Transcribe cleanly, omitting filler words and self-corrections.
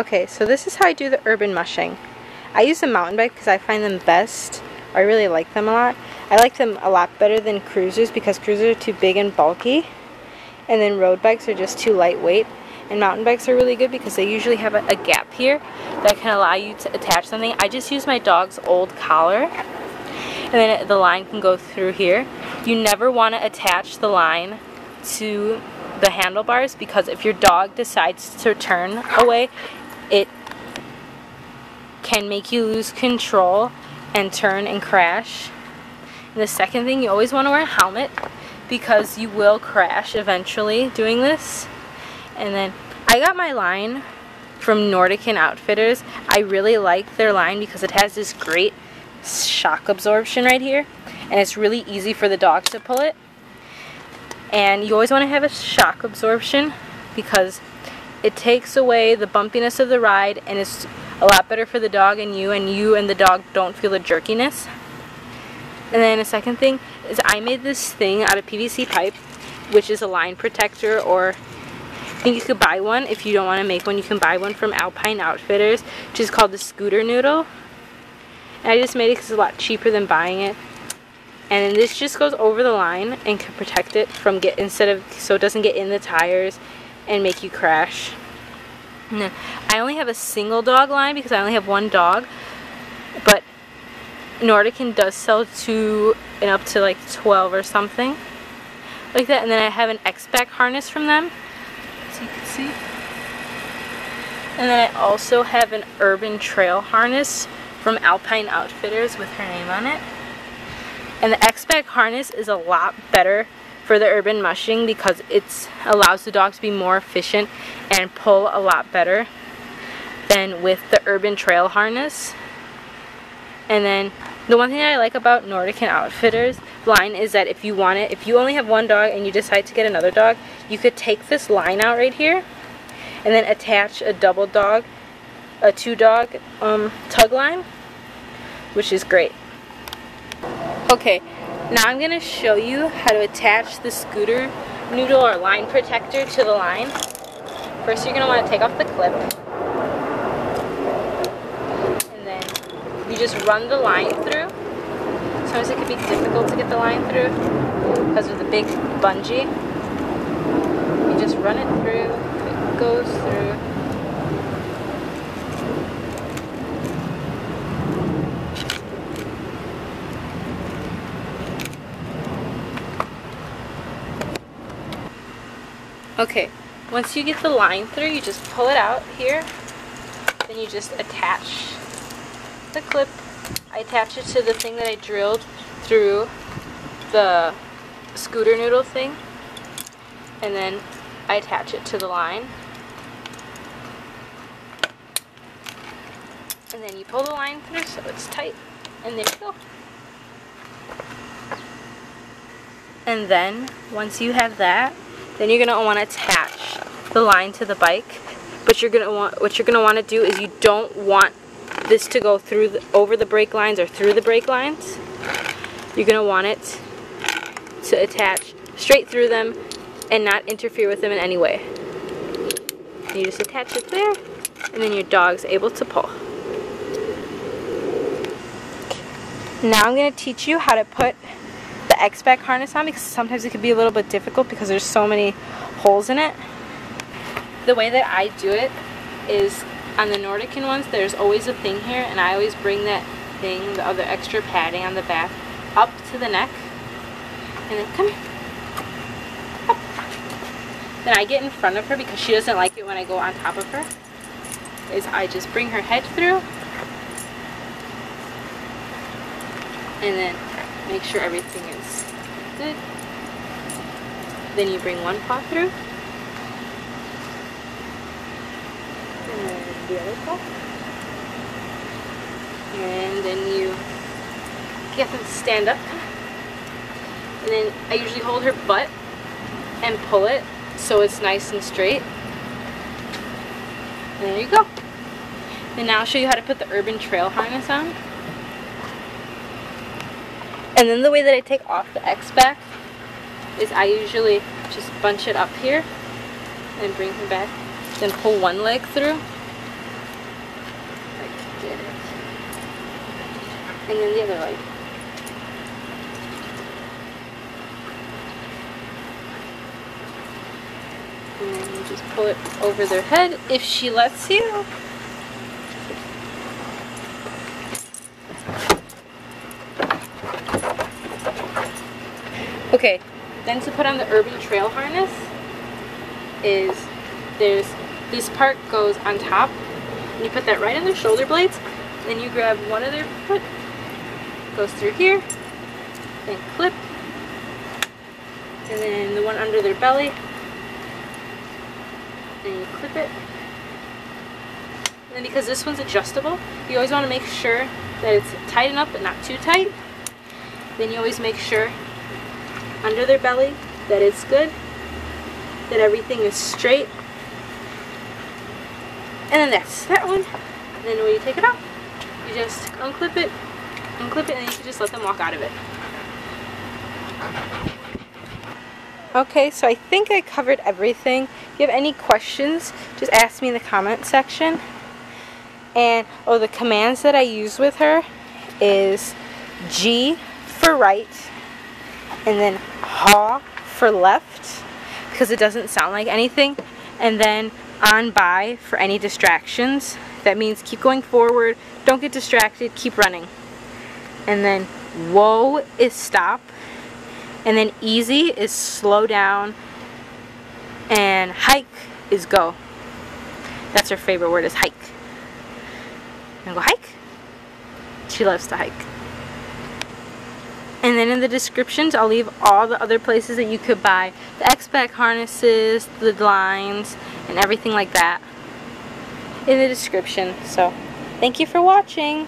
Okay, so this is how I do the urban mushing. I use a mountain bike because I find them best. I really like them a lot. I like them a lot better than cruisers because cruisers are too big and bulky. And then road bikes are just too lightweight. And mountain bikes are really good because they usually have a gap here that can allow you to attach something. I just use my dog's old collar. And then the line can go through here. You never want to attach the line to the handlebars because if your dog decides to turn away, it can make you lose control and turn and crash. And the second thing, you always want to wear a helmet because you will crash eventually doing this. And then I got my line from Nordkyn Outfitters. I really like their line because it has this great shock absorption right here, and it's really easy for the dog to pull it. And you always want to have a shock absorption because it takes away the bumpiness of the ride, and it's a lot better for the dog and you and the dog don't feel the jerkiness. And then the second thing is I made this thing out of PVC pipe, which is a line protector, or I think you could buy one. If you don't want to make one, you can buy one from Alpine Outfitters, which is called the Scooter Noodle. And I just made it because it's a lot cheaper than buying it. And then this just goes over the line and can protect it from so it doesn't get in the tires and make you crash. And then I only have a single dog line because I only have one dog, but Nordkyn does sell 2 and up to like 12 or something like that. And then I have an X-Back harness from them, so you can see. And then I also have an Urban Trail harness from Alpine Outfitters with her name on it. And the X-Back harness is a lot better for the urban mushing because it allows the dog to be more efficient and pull a lot better than with the Urban Trail harness. And then the one thing that I like about Nordkyn Outfitters line is that if you want it, if you only have one dog and you decide to get another dog, you could take this line out right here and then attach a double dog, a 2 dog tug line, which is great. Okay, now I'm going to show you how to attach the Scooter Noodle or line protector to the line. First, you're going to want to take off the clip. And then you just run the line through. Sometimes it can be difficult to get the line through because of the big bungee. You just run it through. It goes through. Okay, once you get the line through, you just pull it out here, then you just attach the clip. I attach it to the thing that I drilled through the Scooter Noodle thing, and then I attach it to the line. And then you pull the line through so it's tight, and there you go. And then, once you have that, then you're going to want to attach the line to the bike, but what you're going to want to do is you don't want this to go through over the brake lines or through the brake lines. You're going to want it to attach straight through them and not interfere with them in any way. And you just attach it there, and then your dog's able to pull. Now I'm going to teach you how to put the X-Back harness on, because sometimes it can be a little bit difficult because there's so many holes in it. The way that I do it is on the Nordkyn ones, there's always a thing here, and I always bring that thing, the other extra padding on the back, up to the neck, and then come here, up. Then I get in front of her because she doesn't like it when I go on top of her. Is I just bring her head through, and then make sure everything is good. Then you bring one paw through, and then the other paw, and then you get them to stand up. And then I usually hold her butt and pull it so it's nice and straight. And there you go. And now I'll show you how to put the Urban Trail harness on. And then the way that I take off the X-Back is I usually just bunch it up here and bring her back, then pull one leg through get it. And then the other way. And then you just pull it over their head if she lets you. Okay, then to put on the Urban Trail harness is there's this part goes on top, and you put that right on their shoulder blades, and you grab one of their foot, goes through here, and clip, and then the one under their belly, and you clip it. And then because this one's adjustable, you always want to make sure that it's tight enough but not too tight. Then you always make sure under their belly that it's good, that everything is straight. And then that's that one. And then when you take it out, you just unclip it, and you can just let them walk out of it. Okay, so I think I covered everything. If you have any questions, just ask me in the comment section. And oh, the commands that I use with her is G for right, and then haw for left, because it doesn't sound like anything, and then on by for any distractions. That means keep going forward, don't get distracted, keep running. And then whoa is stop, and then easy is slow down, and hike is go. That's her favorite word, is hike. And go hike. She loves to hike. And then in the descriptions, I'll leave all the other places that you could buy the X-Back harnesses, the lines, and everything like that in the description. So, thank you for watching.